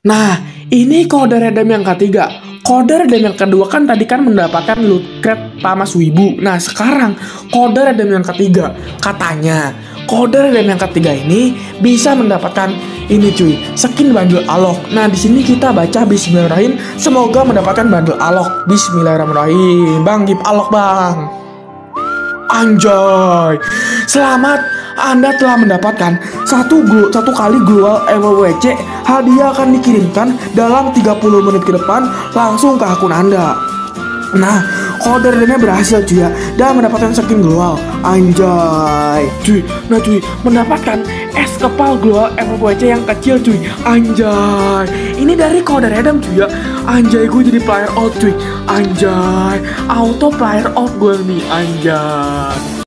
Nah, ini kode redem yang ketiga. Kode redem yang kedua kan tadi kan mendapatkan loot crate Tamas Wibu. Nah, sekarang kode redem yang ketiga. Katanya, kode redem yang ketiga ini bisa mendapatkan ini cuy, skin bandel Alok. Nah, di sini kita baca bismillahirrahmanirrahim. Semoga mendapatkan bandel Alok. Bismillahirrahmanirrahim. Bang, gip Alok bang. Anjay. Selamat. Anda telah mendapatkan satu kali global MWC. Hadiah akan dikirimkan dalam 30 menit ke depan langsung ke akun Anda. Nah, kode redeemnya berhasil cuy ya, dan mendapatkan skin global. Anjay cuy. Nah cuy, mendapatkan es kepal global MWC yang kecil cuy. Anjay, ini dari kode redeem cuy ya. Anjay, gue jadi player out cuy. Anjay, auto player out gue nih. Anjay.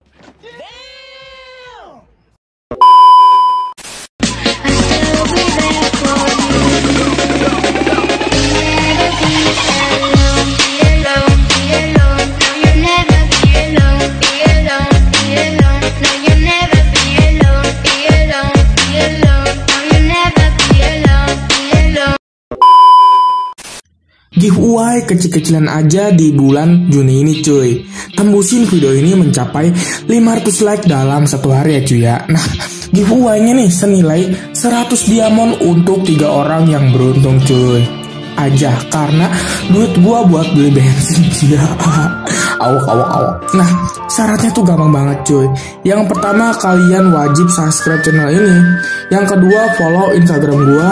Giveaway kecil-kecilan aja di bulan Juni ini cuy. Tembusin video ini mencapai 500 like dalam satu hari ya cuy ya. Nah, giveaway-nya nih senilai 100 diamond untuk 3 orang yang beruntung cuy. Aja karena duit gua buat beli bensin cuy. Awak. Nah, syaratnya tuh gampang banget cuy. Yang pertama, kalian wajib subscribe channel ini. Yang kedua, follow Instagram gua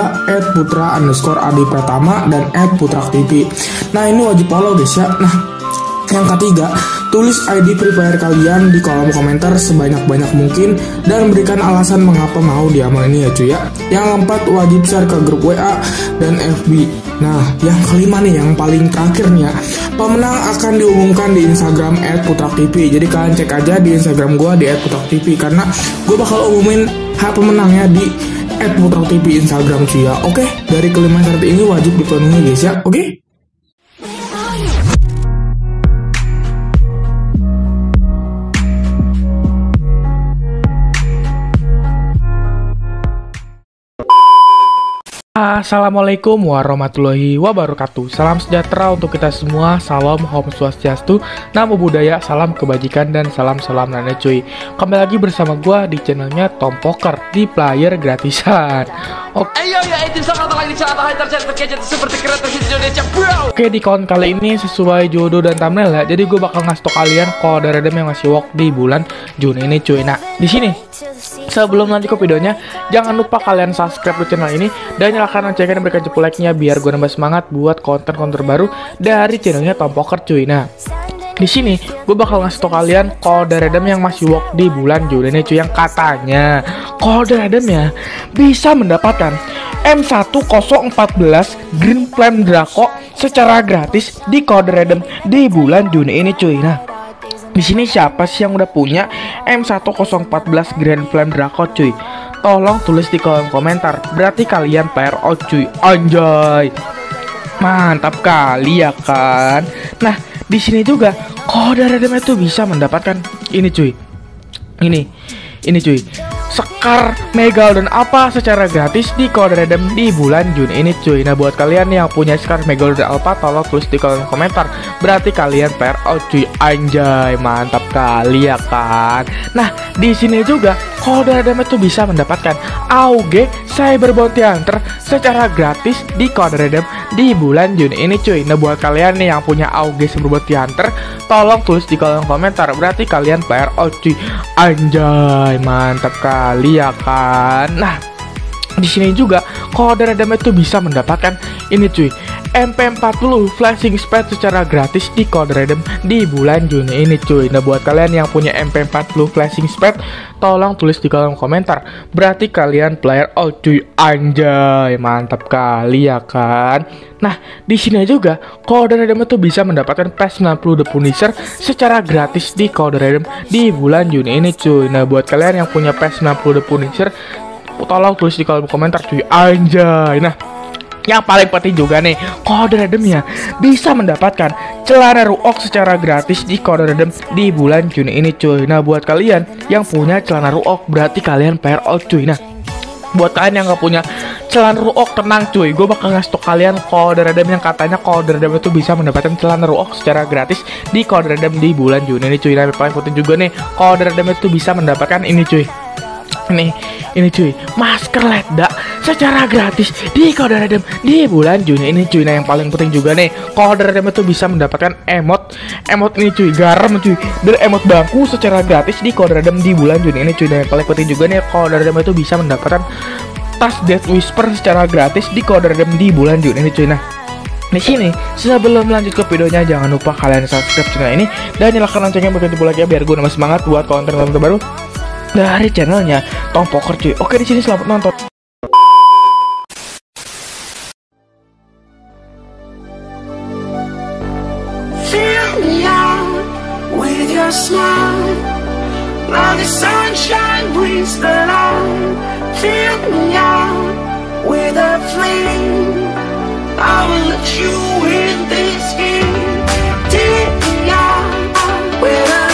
@putra_adhipratama dan @putraxtv. Nah, ini wajib follow guys ya. Nah, yang ketiga, tulis ID Free Fire kalian di kolom komentar sebanyak-banyak mungkin dan berikan alasan mengapa mau diamal ini ya cuy ya. Yang keempat, wajib share ke grup WA dan FB. Nah, yang kelima nih, yang paling terakhirnya, pemenang akan diumumkan di Instagram @putraxtv. Jadi kalian cek aja di Instagram gua di @putraxtv karena gua bakal umumin hak pemenangnya di @putraxtv Instagram cuy ya. Oke, dari kelima syarat ini wajib dipenuhi guys ya. Oke? Assalamualaikum warahmatullahi wabarakatuh. Salam sejahtera untuk kita semua. Salam Om Swastiastu, Namo Buddhaya, salam kebajikan, dan salam-salam nana cuy. Kembali lagi bersama gua di channelnya Tom Poker, di player gratisan. Oke, di konten kali ini sesuai judul dan thumbnail ya. Jadi gua bakal ngasih tau kalian kode redeem yang masih work di bulan Juni ini cuy. Nah, di sini sebelum lanjut ke videonya, jangan lupa kalian subscribe ke channel ini dan nyalakan loncengnya dan berikan jempol like-nya biar gue nambah semangat buat konten-konten terbaru dari channelnya Tom Poker cuy. Nah, di sini gue bakal ngasih tau kalian kode redeem yang masih work di bulan Juli ini cuy, yang katanya kode redeemnya bisa mendapatkan M1014 Green Flame Draco secara gratis di kode redeem di bulan Juni ini cuy. Nah, di sini siapa sih yang udah punya M1014 Grand Flame Draco cuy? Tolong tulis di kolom komentar. Berarti kalian player out cuy. Anjay. Mantap kali ya kan? Nah, di sini juga kode redeemnya tuh bisa mendapatkan ini cuy. Ini cuy. Scar Megalodon Alpha secara gratis di kode redeem di bulan Juni ini cuy. Nah, buat kalian yang punya Scar Megalodon Alpha, tolong tulis di kolom komentar. Berarti kalian pair out cuy. Anjay, mantap kali ya kan. Nah, di sini juga kode redeem itu bisa mendapatkan AUG Cyberbounty Hunter secara gratis di kode redeem di bulan Juni ini cuy. Nah, buat kalian nih yang punya AUG Cyberbounty Hunter, tolong tulis di kolom komentar. Berarti kalian player out cuy. Anjay, mantap kan. Lihat kan. Nah, di sini juga kode redeem itu bisa mendapatkan ini cuy, MP40 Flashing Speed secara gratis di kode redeem di bulan Juni ini cuy. Nah, buat kalian yang punya MP40 Flashing Speed, tolong tulis di kolom komentar. Berarti kalian player out cuy. Anjay, mantap kali ya kan. Nah, di sini juga kode redeem itu bisa mendapatkan PS60 The Punisher secara gratis di kode redeem di bulan Juni ini cuy. Nah, buat kalian yang punya PS60 The Punisher, tolong tulis di kolom komentar cuy. Anjay. Nah, yang paling penting juga nih, kode redeemnya bisa mendapatkan celana ruok secara gratis di kode redeem di bulan Juni ini cuy. Nah, buat kalian yang punya celana ruok, berarti kalian pair out cuy. Nah, buat kalian yang gak punya celana ruok, tenang cuy, gue bakal ngasih tau kalian kode redem yang katanya kode redem itu bisa mendapatkan celana ruok secara gratis di kode redem di bulan Juni ini cuy. Tapi paling penting juga nih, kode redem itu bisa mendapatkan ini cuy, ini cuy, masker leda secara gratis di kode redem di bulan Juni ini cuy. Nah yang paling penting juga nih, kode redem itu bisa mendapatkan emot ini cuy, garam cuy, dari emot bangku secara gratis di kode redem di bulan Juni ini cuy. Nah yang paling penting juga nih, kode redem itu bisa mendapatkan tas Death Whisper secara gratis di kode redem di bulan Juni ini cuy. Nah di sini sebelum lanjut ke videonya, jangan lupa kalian subscribe channel ini dan nyalakan loncengnya buat dipulak ya, biar gue nambah semangat buat konten terbaru dari channelnya Tom Poker cuy. Oke, di sini selamat nonton. Fill me out with your smile, now the sunshine brings the light. Fill me out with a flame, I will let you in this game. Take me out with a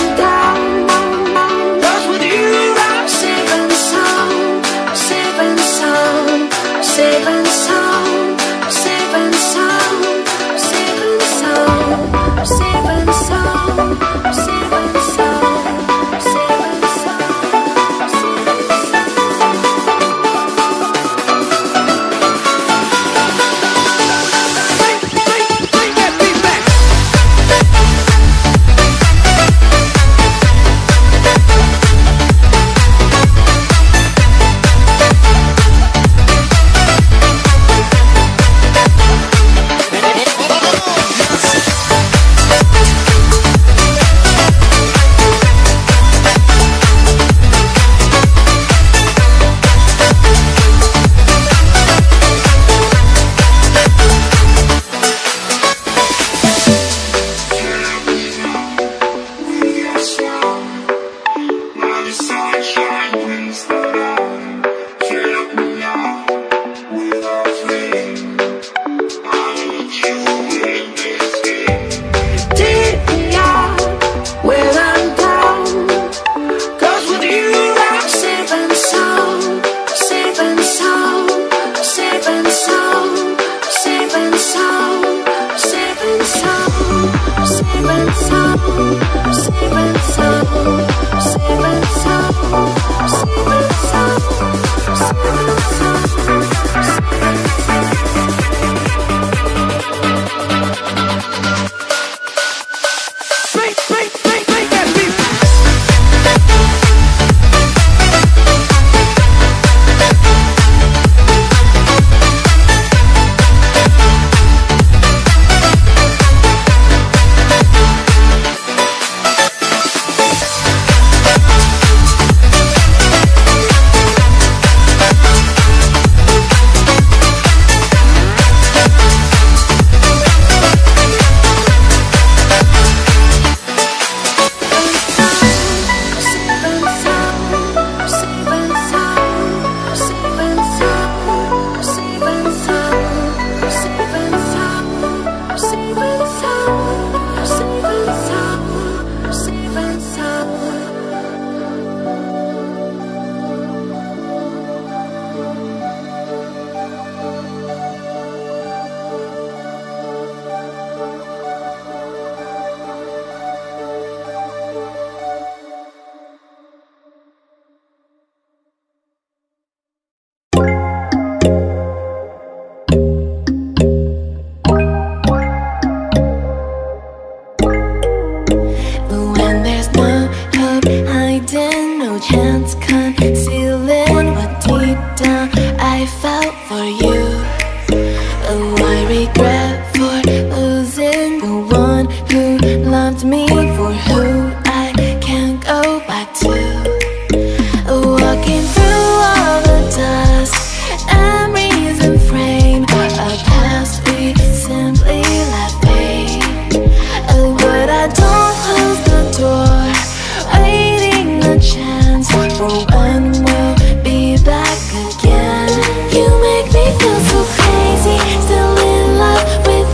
still in love with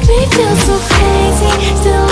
make me feel so crazy. Still